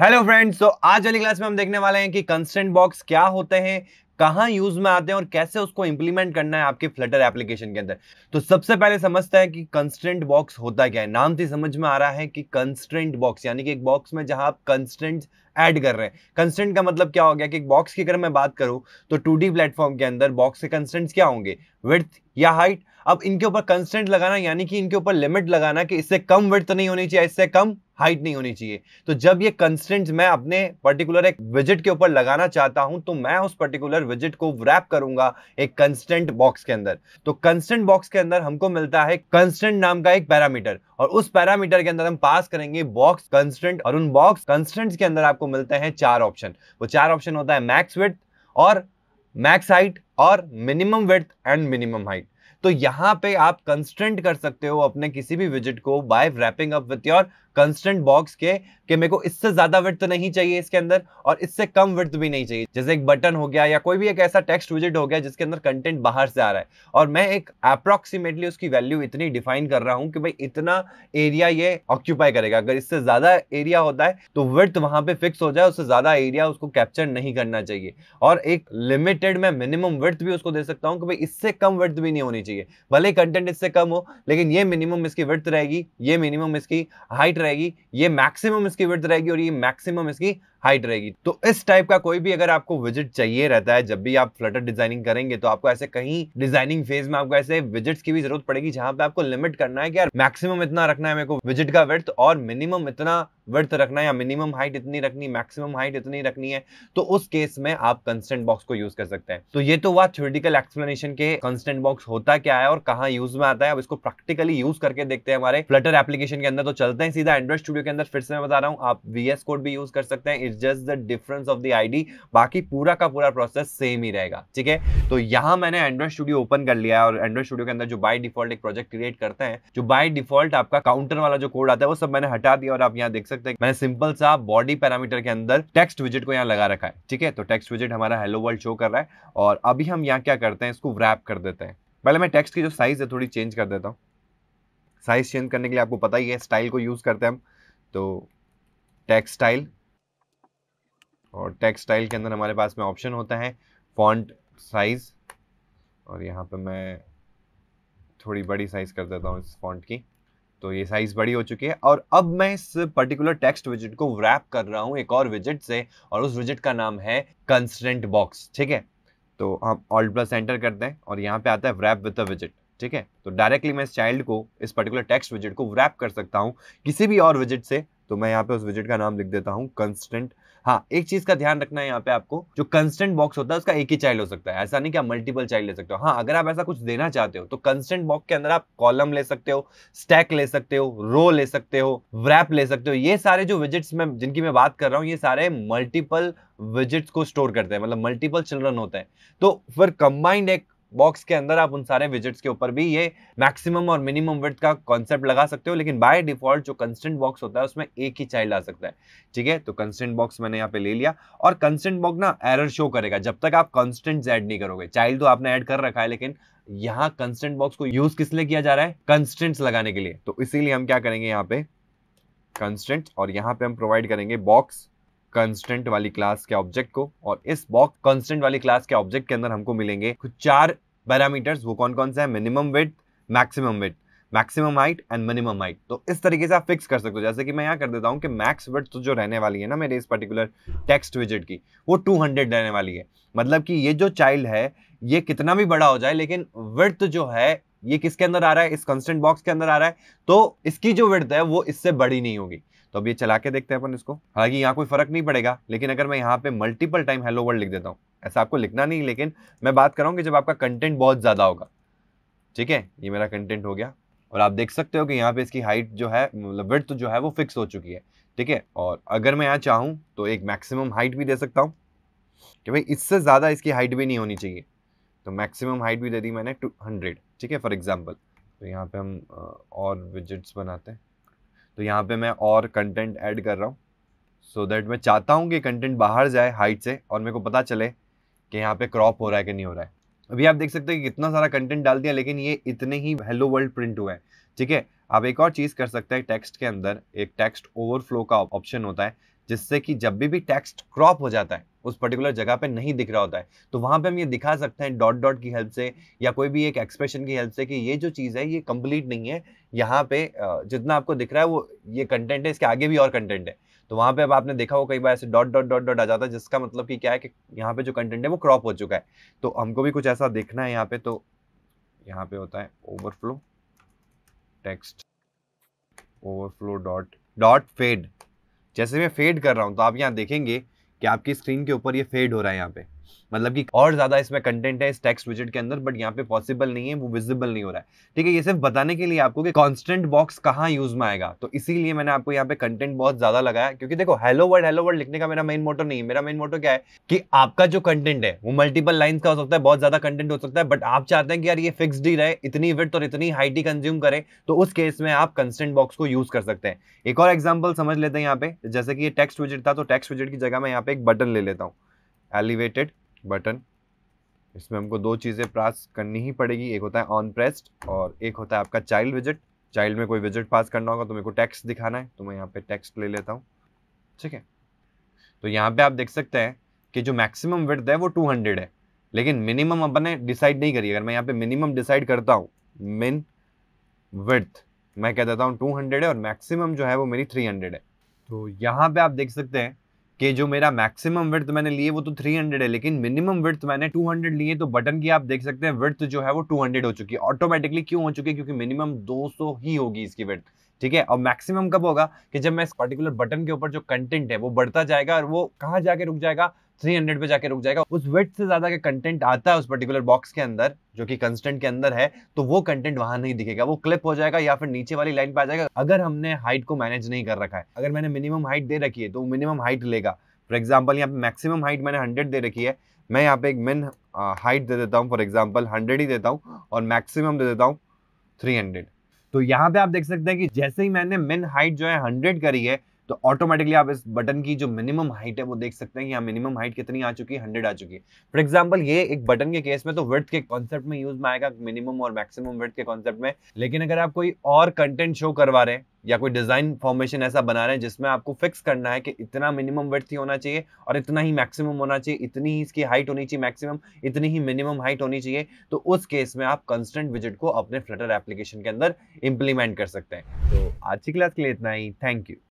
Hello friends, तो आज वाली क्लास में हम देखने वाले हैं कि कंस्ट्रेंट बॉक्स क्या होते हैं, कहाँ यूज में आते हैं और कैसे उसको इंप्लीमेंट करना है आपके फ्लटर एप्लीकेशन के अंदर। तो सबसे पहले समझते हैं कि कंस्ट्रेंट बॉक्स होता क्या है। नाम से समझ में आ रहा है कि कंस्ट्रेंट बॉक्स यानी कि एक बॉक्स में जहाँ आप कंस्ट्रेंट ऐड कर रहे हैं। कंस्ट्रेंट का मतलब क्या हो गया कि बॉक्स की अगर मैं बात करूँ तो 2D प्लेटफॉर्म के अंदर बॉक्स के कंस्ट्रेंट्स क्या होंगे, विड्थ या हाइट। अब इनके ऊपर कंस्ट्रेंट लगाना यानी कि इनके ऊपर लिमिट लगाना कि इससे कम विड्थ नहीं होनी चाहिए, इससे कम हाइट नहीं होनी चाहिए। तो जब ये कंस्ट्रेंट्स मैं अपने पर्टिकुलर एक विजिट के ऊपर लगाना चाहता हूं तो मैं उस पर्टिकुलर विजिट को रैप करूंगा एक कंस्ट्रेंट बॉक्स के अंदर। तो कंस्ट्रेंट बॉक्स के अंदर हमको मिलता है कंस्ट्रेंट नाम का एक पैरामीटर और उस पैरामीटर के अंदर हम पास करेंगे बॉक्स कंस्ट्रेंट और उन बॉक्स कंस्ट्रेंट्स के अंदर आपको मिलते हैं चार ऑप्शन। वो चार ऑप्शन होता है मैक्स विड्थ और मैक्स हाइट और minimum width and minimum height. तो यहाँ पे आप कंस्ट्रेंट कर सकते हो अपने किसी भी विजिट को by wrapping up with your constraint box के कि मेरे को इससे ज्यादा विड्थ नहीं चाहिए इसके अंदर और इससे कम विड्थ भी नहीं चाहिए। जैसे एक बटन हो गया या कोई भी एक ऐसा टेक्स्ट विजिट हो गया जिसके अंदर कंटेंट बाहर से आ रहा है और मैं एक अप्रोक्सीमेटली उसकी वैल्यू इतनी डिफाइन कर रहा हूँ कि भाई इतना एरिया ये ऑक्यूपाई करेगा। अगर इससे ज्यादा एरिया होता है तो विड्थ वहाँ पे फिक्स हो जाए, उससे ज्यादा एरिया उसको कैप्चर नहीं करना चाहिए। और एक लिमिटेड मैं मिनिमम विड्थ भी उसको दे सकता हूँ कि भाई इससे कम विड्थ भी नहीं होनी चाहिए, भले कंटेंट इससे कम हो लेकिन ये मिनिमम इसकी विड्थ रहेगी, ये मिनिमम इसकी हाइट रहेगी, ये मैक्सिमम इसकी विड्थ रहेगी और ये मैक्सिमम इसकी हाइट रहेगी। तो इस टाइप का कोई भी अगर आपको विजिट चाहिए रहता है जब भी आप फ्लटर डिजाइनिंग करेंगे तो आपको ऐसे कहीं डिजाइनिंग फेज में आपको ऐसे विजिट्स की भी जरूरत पड़ेगी जहां पे आपको लिमिट करना है कि यार मैक्सिमम इतना रखना है मेरे को विजिट का विड्थ और मिनिमम इतना विड्थ रखना है या मिनिमम हाइट इतनी रखनी, मैक्सिमम हाइट इतनी रखनी है। तो उस केस में आप कंस्ट्रेंट बॉक्स को यूज कर सकते हैं। तो ये तो हुआ थ्योरेटिकल एक्सप्लेनेशन के कंस्ट्रेंट बॉक्स होता क्या है और कहाँ यूज में आता है। अब इसको प्रैक्टिकली यूज करके देखते हैं हमारे फ्लटर एप्लीकेशन के अंदर। तो चलते हैं सीधा एंड्रॉइड स्टूडियो के अंदर। फिर से मैं बता रहा हूँ, आप VS कोड भी यूज कर सकते हैं, just the difference of the ID, बाकी पूरा का पूरा प्रोसेस सेम ही रहेगा, ठीक है। तो यहाँ मैंने Android Studio ओपन कर लिया है और Android Studio के अंदर जो बाय डिफॉल्ट एक प्रोजेक्ट क्रिएट करते हैं, जो बाय डिफॉल्ट आपका काउंटर वाला जो कोड आता है वो सब मैंने हटा दिया और आप यहाँ देख सकते हैं मैंने सिंपल सा बॉडी पैरामीटर के अंदर टेक्स्ट विजिट को यहाँ लगा रखा है, ठीक है। तो टेक्स्ट विजिट हमारा हेलो वर्ल्ड शो कर रहा है और अभी हम यहाँ क्या करते हैं, इसको रैप कर देते हैं। पहले मैं टेक्स्ट की जो साइज है थोड़ी चेंज कर देता हूँ। साइज चेंज करने के लिए आपको पता ही है स्टाइल को यूज करते हैं हम, तो टेक्स्ट स्टाइल और टेक्स्ट स्टाइल के अंदर हमारे पास में ऑप्शन होता है फॉन्ट साइज और यहाँ पे मैं थोड़ी बड़ी साइज़ कर देता हूँ इस फॉन्ट की। तो ये साइज़ बड़ी हो चुकी है और अब मैं इस पर्टिकुलर टेक्स्ट विजिट को रैप कर रहा हूँ एक और विजिट से और उस विजिट का नाम है कंस्ट्रेंट बॉक्स, ठीक है। तो हम ऑल्ट प्लस एंटर करते हैं और यहाँ पे आता है रैप विद अ विजिट, ठीक है। तो डायरेक्टली मैं इस चाइल्ड को, इस पर्टिकुलर टेक्स्ट विजिट को रैप कर सकता हूँ किसी भी और विजिट से। तो मैं यहाँ पे उस विजिट का नाम लिख देता हूँ कंस्ट्रेंट। हाँ, एक चीज का ध्यान रखना है यहाँ पे आपको, जो कंस्ट्रेंट बॉक्स होता है उसका एक ही चाइल्ड हो सकता है, ऐसा नहीं कि आप मल्टीपल चाइल्ड ले सकते हो। हाँ, अगर आप ऐसा कुछ देना चाहते हो तो कंस्ट्रेंट बॉक्स के अंदर आप कॉलम ले सकते हो, स्टैक ले सकते हो, रो ले सकते हो, रैप ले सकते हो। ये सारे जो विजिट्स में जिनकी मैं बात कर रहा हूँ ये सारे मल्टीपल विजिट्स को स्टोर करते हैं, मतलब मल्टीपल चिल्ड्रन होते हैं। तो फिर कंबाइंड एक बॉक्स के अंदर आप उन सारे विजिट्स के ऊपर भी ये मैक्सिमम और मिनिमम विड्थ का कॉन्सेप्ट लगा सकते हो, लेकिन बाय डिफॉल्ट जो कंस्ट्रेंट बॉक्स होता है उसमें एक ही चाइल्ड आ सकता है, ठीक है। तो कंस्ट्रेंट बॉक्स मैंने यहाँ पे ले लिया और कंस्ट्रेंट बॉक्स ना एरर शो करेगा जब तक आप कंस्ट्रेंट्स ऐड नहीं करोगे। चाइल्ड तो आपने ऐड कर रखा है लेकिन यहाँ कंस्ट्रेंट बॉक्स को यूज किस लिए किया जा रहा है, कंस्ट्रेंट्स लगाने के लिए। तो इसीलिए हम क्या करेंगे यहाँ पे कंस्ट्रेंट्स और यहाँ पे हम प्रोवाइड करेंगे बॉक्स कंस्ट्रेंट वाली क्लास के ऑब्जेक्ट को और इस बॉक्स कंस्ट्रेंट वाली क्लास के ऑब्जेक्ट के अंदर हमको मिलेंगे कुछ चार पैरामीटर्स। वो कौन कौन से हैं, minimum width, maximum width, maximum height and minimum height. तो इस तरीके से आप फिक्स कर सकते हो। जैसे कि मैं यहाँ कर देता हूँ कि मैक्स विड्थ तो जो रहने वाली है ना मेरे इस पर्टिकुलर टेक्स्ट विजिट की वो 200 रहने वाली है, मतलब कि ये जो चाइल्ड है ये कितना भी बड़ा हो जाए लेकिन विड्थ जो है ये किसके अंदर आ रहा है, इस कंस्ट्रेंट बॉक्स के अंदर आ रहा है, तो इसकी जो विड्थ है वो इससे बड़ी नहीं होगी। तो अब ये चला के देखते हैं अपन इसको। हालांकि यहाँ कोई फर्क नहीं पड़ेगा, लेकिन अगर मैं यहाँ पे मल्टीपल टाइम हेलो वर्ल्ड लिख देता हूँ, ऐसा आपको लिखना नहीं, लेकिन मैं बात कर रहा हूँ कि जब आपका कंटेंट बहुत ज़्यादा होगा, ठीक है। ये मेरा कंटेंट हो गया और आप देख सकते हो कि यहाँ पे इसकी हाइट जो है, मतलब विड्थ जो है वो फिक्स हो चुकी है, ठीक है। और अगर मैं यहाँ चाहूँ तो एक मैक्सिमम हाइट भी दे सकता हूँ कि भाई इससे ज़्यादा इसकी हाइट भी नहीं होनी चाहिए। तो मैक्सिमम हाइट भी दे दी मैंने 200, ठीक है, फॉर एग्जाम्पल। तो यहाँ पर हम और विजिट्स बनाते हैं। तो यहाँ पे मैं और कंटेंट ऐड कर रहा हूँ सो दैट मैं चाहता हूँ कि कंटेंट बाहर जाए हाइट से और मेरे को पता चले कि यहाँ पे क्रॉप हो रहा है कि नहीं हो रहा है। अभी आप देख सकते हैं कि कितना सारा कंटेंट डाल दिया लेकिन ये इतने ही हेलो वर्ल्ड प्रिंट हुआ है, ठीक है। आप एक और चीज़ कर सकते हैं, टेक्स्ट के अंदर एक टेक्स्ट ओवरफ्लो का ऑप्शन होता है जिससे कि जब भी टेक्स्ट क्रॉप हो जाता है उस पर्टिकुलर जगह पे नहीं दिख रहा होता है, तो वहाँ पे हम ये दिखा सकते हैं डॉट डॉट की हेल्प से या कोई भी एक एक्सप्रेशन की हेल्प से कि ये जो चीज़ है ये कंप्लीट नहीं है, यहाँ पे जितना आपको दिख रहा है वो ये कंटेंट है, इसके आगे भी और कंटेंट है। तो वहाँ पे अब आपने देखा हो कई बार ऐसे डॉट डॉट डॉट डॉट आ जाता है, जिसका मतलब कि क्या है कि यहाँ पर जो कंटेंट है वो क्रॉप हो चुका है। तो हमको भी कुछ ऐसा देखना है यहाँ पर। तो यहाँ पर होता है overflow text overflow dot dot fade. जैसे मैं फेड कर रहा हूँ तो आप यहाँ देखेंगे कि आपकी स्क्रीन के ऊपर ये फेड हो रहा है यहाँ पे, मतलब कि और ज़्यादा इसमें कंटेंट है इस टेक्स्ट विजेट के अंदर, बट यहाँ पे पॉसिबल नहीं है, वो विजिबल नहीं हो रहा है। ठीक है, ये सिर्फ बताने के लिए आपको कि कॉन्स्टेंट बॉक्स कहाँ यूज़ में आएगा। तो इसीलिए मैंने आपको यहाँ पे कंटेंट बहुत ज़्यादा लगाया, क्योंकि देखो हेलो वर्ड लिखने का मेरा मेन मोटो नहीं है। मेरा मेन मोटो क्या है कि आपका जो कंटेंट है वो मल्टीपल लाइन का हो सकता है, बहुत ज़्यादा कंटेंट हो सकता है, बट आप चाहते हैं कि यार ये फिक्सड ही रहे, इतनी विड्थ और इतनी हाइट ही कंज्यूम करें, तो उस केस में आप कंस्टेंट बॉक्स को यूज़ कर सकते हैं। एक और एग्जाम्पल समझ लेते हैं यहाँ पे, जैसे कि ये टेक्स्ट विजेट था, तो टेक्स्ट विजेट की जगह मैं यहाँ पे एक बटन ले लेता हूँ, एलिवेटेड बटन। इसमें हमको दो चीज़ें पास करनी ही पड़ेगी, एक होता है ऑन प्रेस्ड और एक होता है आपका चाइल्ड विजिट। चाइल्ड में कोई विजिट पास करना होगा, तो मेरे को टेक्स्ट दिखाना है, तो मैं यहाँ पे टेक्स्ट ले लेता हूँ। ठीक है, तो यहाँ पे आप देख सकते हैं कि जो मैक्सिमम विड्थ है वो 200 है, लेकिन मिनिमम अपन ने डिसाइड नहीं करी। अगर मैं यहाँ पर मिनिमम डिसाइड करता हूँ, मिन विड्थ मैं कह देता हूँ 200 है और मैक्सिमम जो है वो मेरी 300 है। तो यहाँ पर आप देख सकते हैं कि जो मेरा मैक्सिमम विड्थ मैंने लिए वो तो 300 है, लेकिन मिनिमम विड्थ मैंने 200 लिए, तो बटन की आप देख सकते हैं विड्थ जो है वो 200 हो चुकी है ऑटोमेटिकली। क्यों हो चुकी है? क्योंकि मिनिमम 200 ही होगी इसकी विड्थ। ठीक है, और मैक्सिमम कब होगा कि जब मैं इस पर्टिकुलर बटन के ऊपर जो कंटेंट है वो बढ़ता जाएगा, और वो कहाँ जाके रुक जाएगा, 300 पे जाके रुक जाएगा। उस विड्थ से ज़्यादा का कंटेंट आता है उस पर्टिकुलर बॉक्स के अंदर जो कि कंस्टेंट के अंदर है, तो वो कंटेंट वहाँ नहीं दिखेगा, वो क्लिप हो जाएगा या फिर नीचे वाली लाइन पे आ जाएगा, अगर हमने हाइट को मैनेज नहीं कर रखा है। अगर मैंने मिनिमम हाइट दे रखी है तो मिनिमम हाइट लेगा। फॉर एग्जाम्पल यहाँ पे मैक्सिमम हाइट मैंने 100 दे रखी है, मैं यहाँ पे एक मिन हाइट दे देता हूँ, फॉर एग्जाम्पल 100 ही देता हूँ, और मैक्सिमम दे देता हूँ 300। तो यहाँ पे आप देख सकते हैं कि जैसे ही मैंने मिन हाइट जो है 100 करी है, तो ऑटोमेटिकली आप इस बटन की जो मिनिमम हाइट है वो देख सकते हैं कि यहाँ मिनिमम हाइट कितनी आ चुकी है, 100 आ चुकी है। फॉर एग्जांपल ये एक बटन के केस में तो विड्थ के कॉन्सेप्ट में यूज में आएगा, मिनिमम और मैक्सिमम विड्थ के कॉन्सेप्ट में। लेकिन अगर आप कोई और कंटेंट शो करवा रहे हैं या कोई डिजाइन फॉर्मेशन ऐसा बना रहे हैं जिसमें आपको फिक्स करना है कि इतना मिनिमम विड्थ ही होना चाहिए और इतना ही मैक्सिमम होना चाहिए, इतनी ही इसकी हाइट होनी चाहिए मैक्सिमम, इतनी ही मिनिमम हाइट होनी चाहिए, तो उस केस में आप कंस्टेंट विजेट को अपने फ्लटर एप्लीकेशन के अंदर इंप्लीमेंट कर सकते हैं। तो आज की क्लास के लिए इतना ही, थैंक यू।